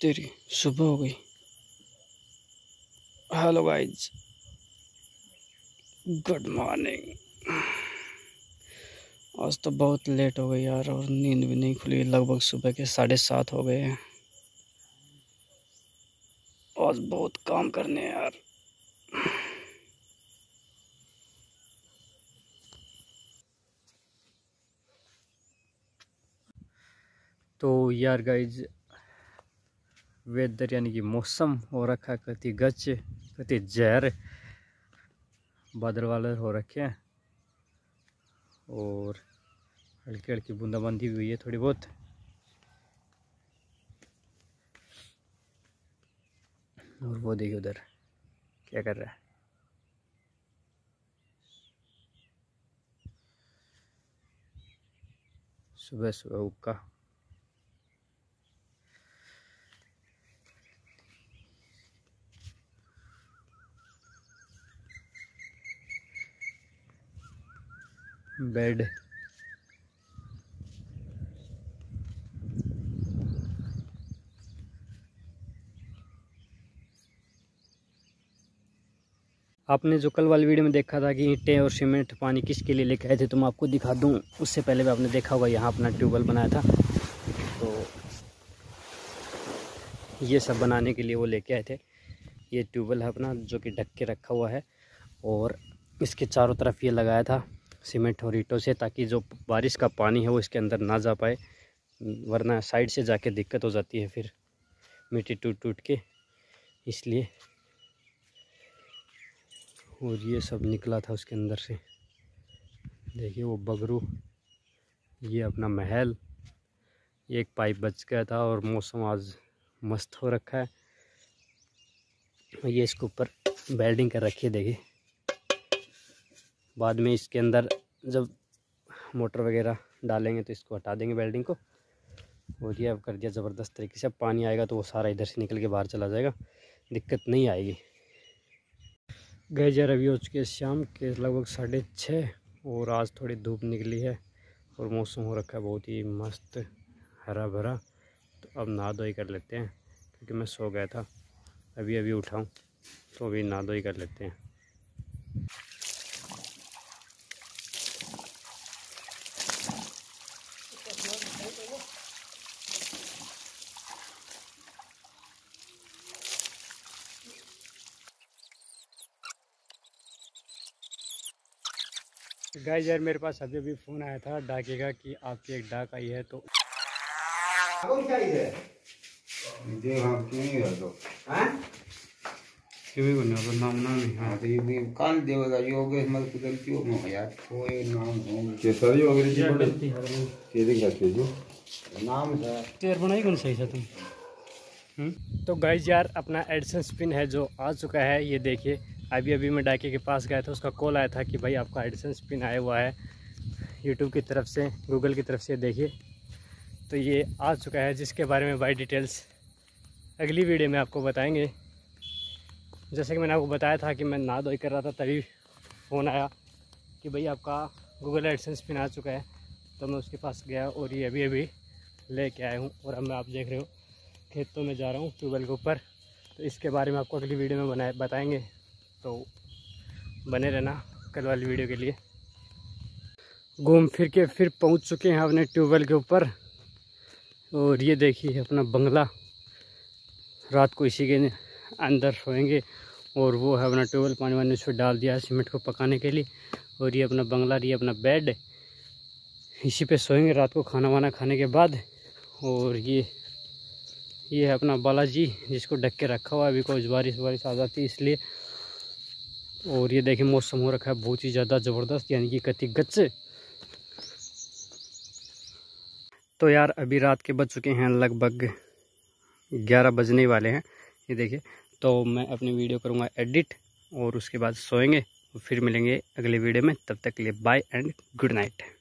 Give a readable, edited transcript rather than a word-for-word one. तेरी सुबह हो गई। Hello guys, good morning. आज तो बहुत लेट हो गई यार, और नींद भी नहीं खुली। लगभग सुबह के 7:30 हो गए हैं। आज बहुत काम करने हैं यार। तो यार गाइज, वेदर यानी कि मौसम हो रखा है, कति गच कति जहर, बादल वादल हो रखे हैं और हल्की हल्की बूंदाबांदी भी हुई है थोड़ी बहुत। और वो देखिए उधर क्या कर रहा है। सुबह सुबह उका बेड आपने जो कल वाली वीडियो में देखा था कि ईंटें और सीमेंट पानी किसके लिए लेके आए थे, तो मैं आपको दिखा दूं। उससे पहले भी आपने देखा होगा यहाँ अपना ट्यूबवेल बनाया था, तो ये सब बनाने के लिए वो लेके आए थे। ये ट्यूबवेल है अपना, जो कि ढक के रखा हुआ है, और इसके चारों तरफ ये लगाया था सीमेंट और ईंटों से, ताकि जो बारिश का पानी है वो इसके अंदर ना जा पाए, वरना साइड से जाके दिक्कत हो जाती है फिर मिट्टी टूट टूट के, इसलिए। और ये सब निकला था उसके अंदर से। देखिए वो बगरू, ये अपना महल, ये एक पाइप बच गया था। और मौसम आज मस्त हो रखा है। ये इसके ऊपर वेल्डिंग कर रखी है। देखिए बाद में इसके अंदर जब मोटर वगैरह डालेंगे तो इसको हटा देंगे वेल्डिंग को। और ये अब कर दिया ज़बरदस्त तरीके से। अब पानी आएगा तो वो सारा इधर से निकल के बाहर चला जाएगा, दिक्कत नहीं आएगी। गए जा रही आज के शाम के लगभग 6:30, और आज थोड़ी धूप निकली है और मौसम हो रखा है बहुत ही मस्त हरा भरा। तो अब नहा धोई कर लेते हैं, क्योंकि मैं सो गया था, अभी अभी उठाऊँ तो अभी नहा धोई कर लेते हैं। गाइस यार, मेरे पास अभी अभी फ़ोन आया था डाके का कि आपकी एक डाक आई है, तो तो गाइस यार, अपना एडसेंस पिन है जो आ चुका है। ये देखिए, अभी अभी मैं डाके के पास गया था, उसका कॉल आया था कि भाई आपका एडसेंस पिन आया हुआ है यूट्यूब की तरफ से, गूगल की तरफ से। देखिए तो ये आ चुका है, जिसके बारे में बाई डिटेल्स अगली वीडियो में आपको बताएंगे। जैसे कि मैंने आपको बताया था कि मैं नहा धोई कर रहा था, तभी फ़ोन आया कि भाई आपका गूगल एडसेंस पिन आ चुका है। तो मैं उसके पास गया और ये अभी अभी ले कर आया हूँ। और अब मैं, आप देख रहे हो, खेतों में जा रहा हूँ ट्यूबवेल के ऊपर। तो इसके बारे में आपको अगली वीडियो में बताएँगे, तो बने रहना कल वाली वीडियो के लिए। घूम फिर के फिर पहुंच चुके हैं अपने ट्यूबवेल के ऊपर। और ये देखिए अपना बंगला, रात को इसी के अंदर सोएंगे। और वो है अपना ट्यूबवेल, पानी वानी उसमें डाल दिया है सीमेंट को पकाने के लिए। और ये अपना बंगला, ये अपना बेड, इसी पे सोएंगे रात को खाना वाना खाने के बाद। और ये है अपना बालाजी, जिसको ढक के रखा हुआ है, अभी कुछ बारिश वारिश आ जाती है इसलिए। और ये देखिए मौसम हो रखा है बहुत ही ज़्यादा ज़बरदस्त, यानी कि कति गच। तो यार अभी रात के बज चुके हैं, लगभग 11 बजने वाले हैं। ये देखिए, तो मैं अपनी वीडियो करूँगा एडिट और उसके बाद सोएंगे। फिर मिलेंगे अगले वीडियो में, तब तक के लिए बाय एंड गुड नाइट।